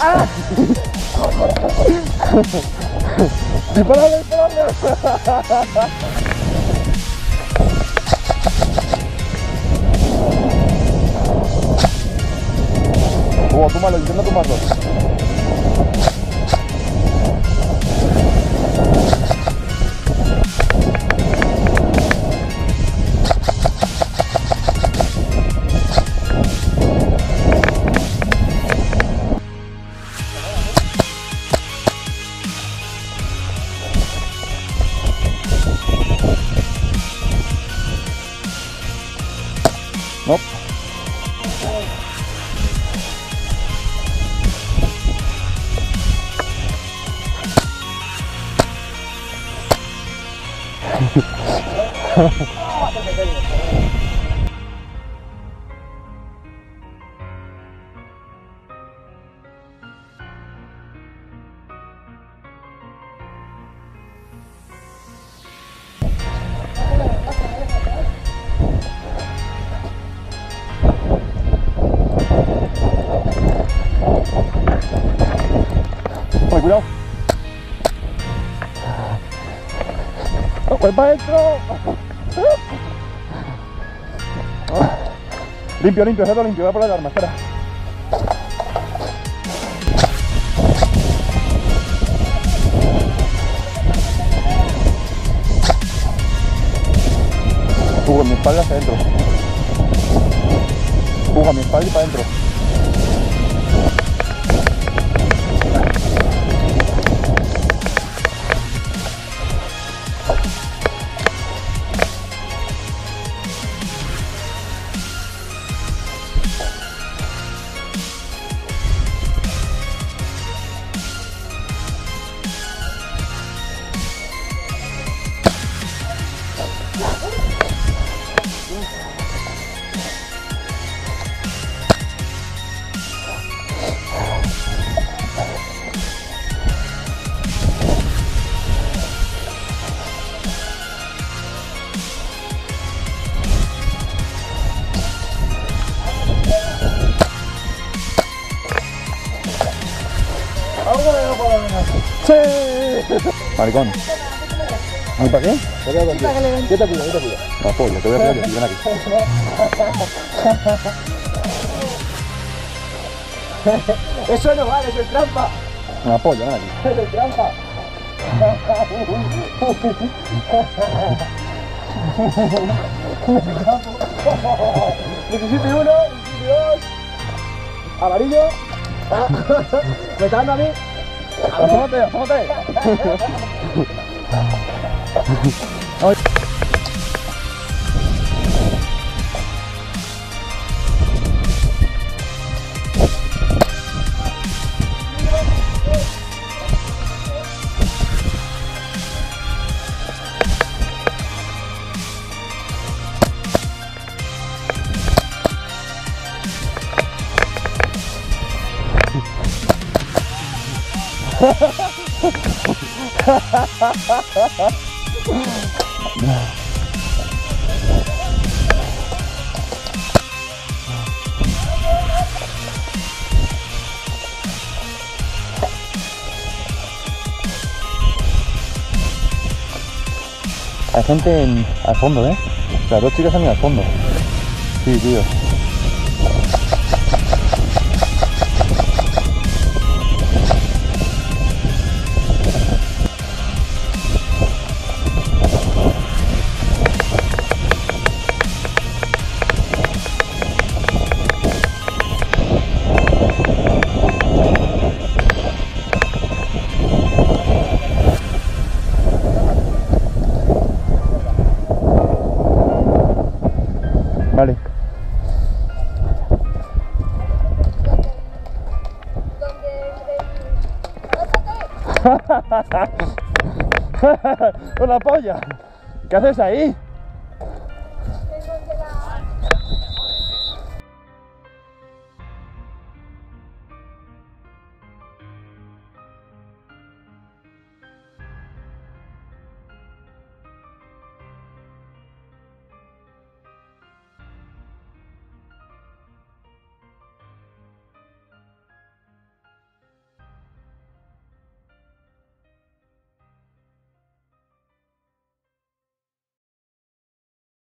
¡Ah! ¡Disparale, disparale! Oh, tómalo, intenta tomarlo. Nope. Cuidado. ¡Voy para adentro! Limpio, limpio, déjalo limpio, va por la arma, espera. Puja mi espalda hacia adentro. Puja mi espalda y para adentro. ¡Sí! Maricón. ¿No para qué? Yo te cuido, yo te cuido. No, pollo, te voy a cuidar, ven aquí. Eso no vale, eso es trampa. No, pollo, ven aquí. Eso es trampa. ¡17-1! ¡17-2! ¡Amarillo! ¿Me está dando a mí? ¡Asómate, asómate! Hay gente al fondo, ¿eh? Las dos chicas han ido al fondo. Sí, tío. Vale. ¡Una polla! ¿Qué haces ahí?